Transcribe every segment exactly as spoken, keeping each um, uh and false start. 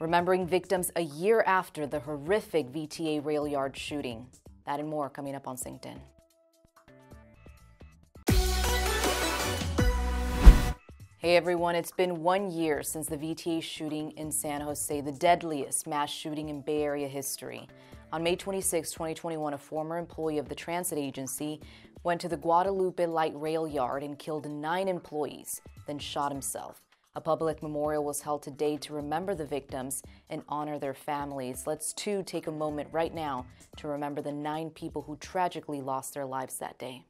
remembering victims a year after the horrific V T A rail yard shooting. That and more coming up on Synced In. Hey everyone, it's been one year since the V T A shooting in San Jose, the deadliest mass shooting in Bay Area history. On May twenty-sixth, twenty twenty-one, a former employee of the transit agency went to the Guadalupe Light Rail Yard and killed nine employees, then shot himself. A public memorial was held today to remember the victims and honor their families. Let's too take a moment right now to remember the nine people who tragically lost their lives that day.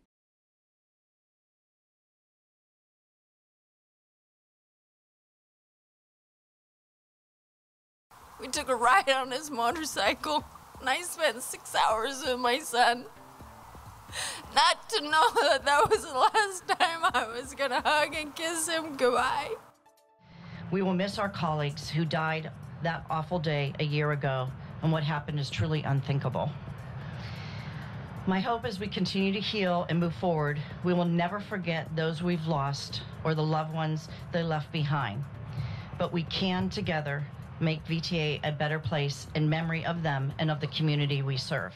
We took a ride on his motorcycle, and I spent six hours with my son. Not to know that that was the last time I was gonna hug and kiss him goodbye. We will miss our colleagues who died that awful day a year ago, and what happened is truly unthinkable. My hope as we continue to heal and move forward, we will never forget those we've lost or the loved ones they left behind. But we can together make V T A a better place in memory of them and of the community we serve.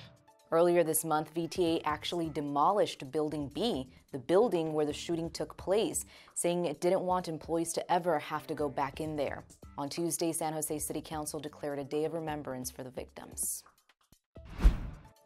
Earlier this month, V T A actually demolished Building B, the building where the shooting took place, saying it didn't want employees to ever have to go back in there. On Tuesday, San Jose City Council declared a day of remembrance for the victims.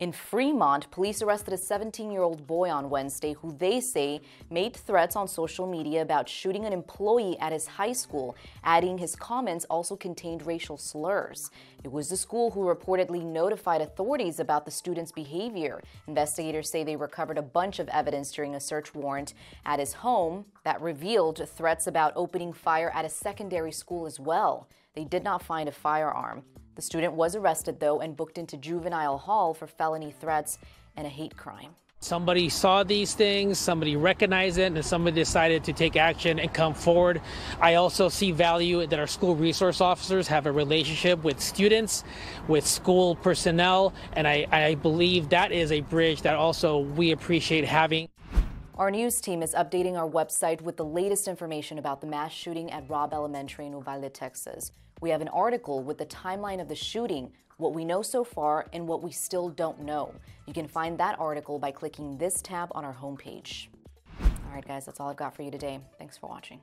In Fremont, police arrested a seventeen-year-old boy on Wednesday who they say made threats on social media about shooting an employee at his high school, adding his comments also contained racial slurs. It was the school who reportedly notified authorities about the student's behavior. Investigators say they recovered a bunch of evidence during a search warrant at his home that revealed threats about opening fire at a secondary school as well. They did not find a firearm. The student was arrested, though, and booked into juvenile hall for felony threats and a hate crime. Somebody saw these things, somebody recognized it, and somebody decided to take action and come forward. I also see value that our school resource officers have a relationship with students, with school personnel, and I, I believe that is a bridge that also we appreciate having. Our news team is updating our website with the latest information about the mass shooting at Robb Elementary in Uvalde, Texas. We have an article with the timeline of the shooting, what we know so far, and what we still don't know. You can find that article by clicking this tab on our homepage. All right, guys, that's all I've got for you today. Thanks for watching.